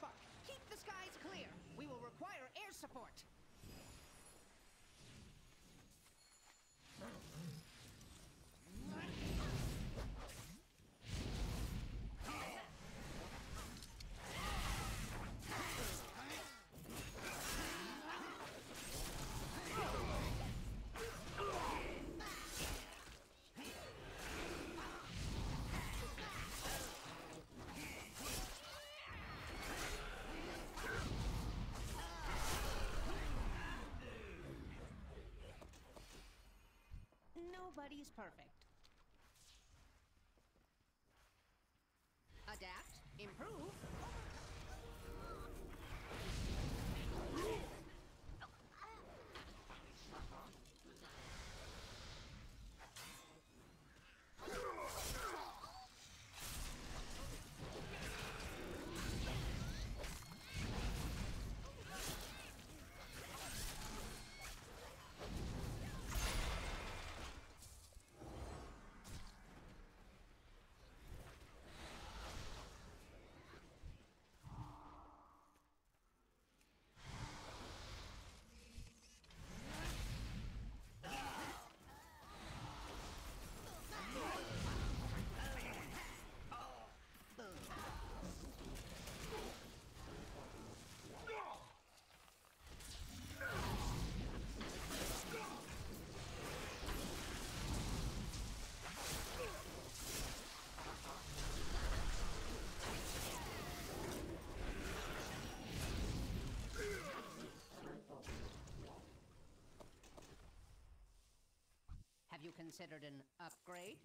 spot. Keep the skies clear. We will require air support. Nobody's perfect. Adapt, improve, have you considered an upgrade?